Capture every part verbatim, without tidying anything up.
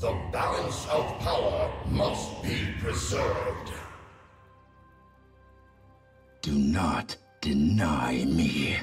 The balance of power must be preserved. Do not deny me.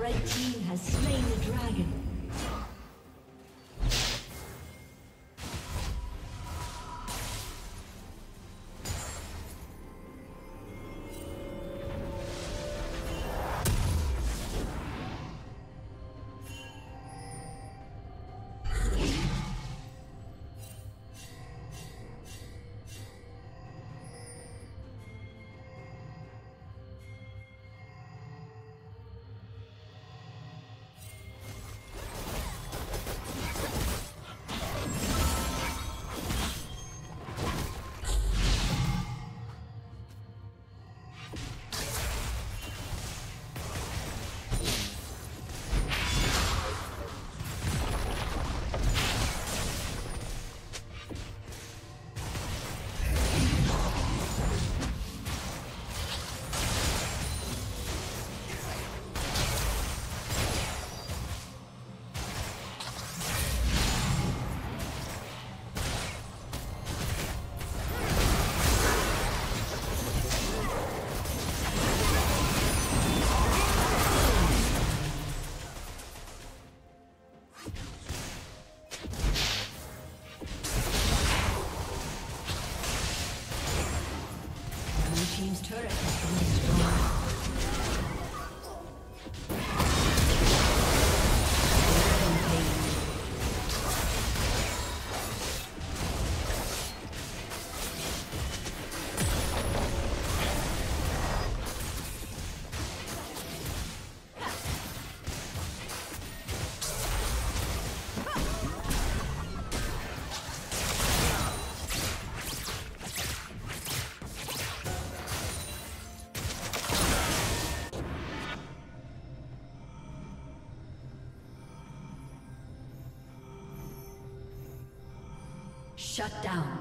Red team has slain the dragon. Shut down.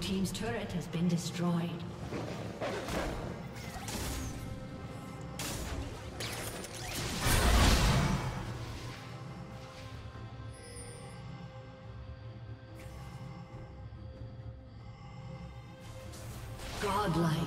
team's turret has been destroyed. Blue team's turret has been destroyed. Godlike.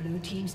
Blue team's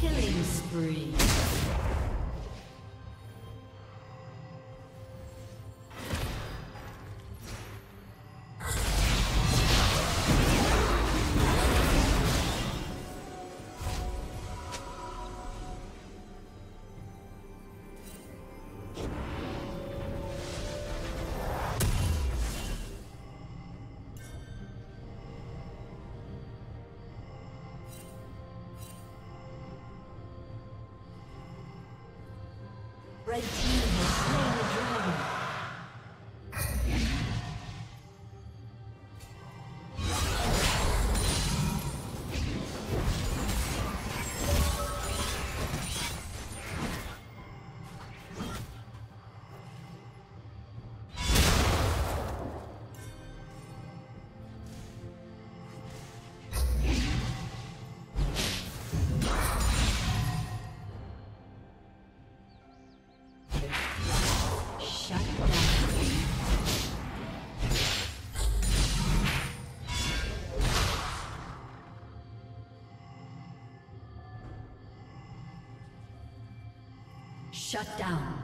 Killing spree. Red team has slain the dragon. Shut down.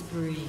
Spree.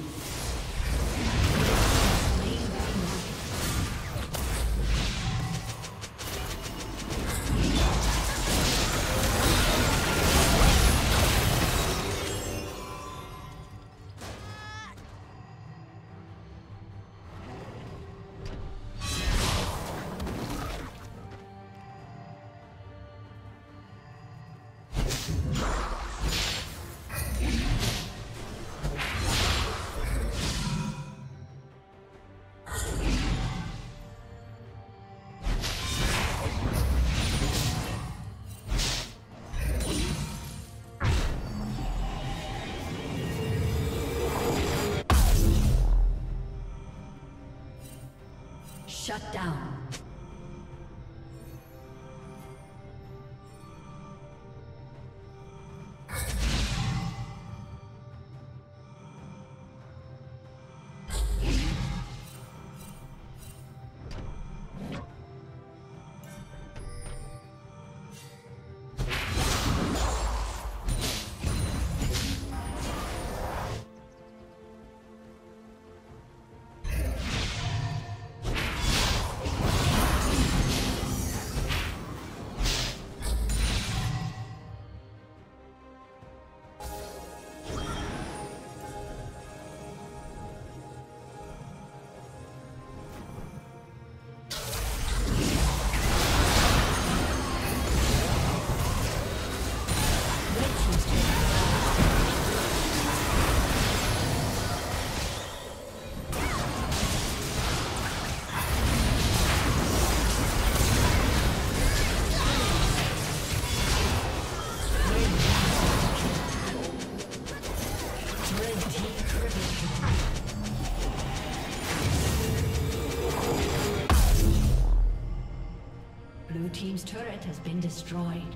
Shut down. has been destroyed.